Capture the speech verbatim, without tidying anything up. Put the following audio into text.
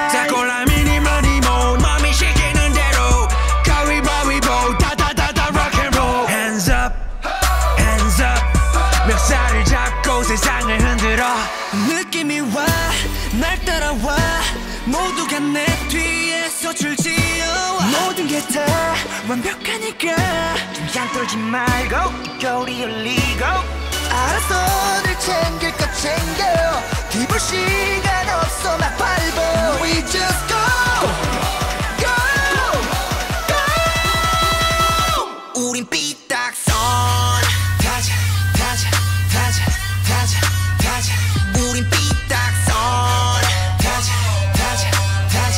자꾸라 미니머니 모 맘이 시키는 대로 가위바위보. 멱살을 잡고 세상을 흔들어. 느낌이 와, 날 따라와. 모두가 내 뒤에서 줄지어. 모든 게 다 완벽하니까 긴장 떨지 말고 입꼬리 올리고. 알아서 늘 챙길 거 챙겨. 뒤볼 시간 없어 막 밟어. We just go, go, go. 우린 삐딱선. 타자, 타자, 타자, 타자, 타자. 우린 삐딱선. 타자, 타자, 타자.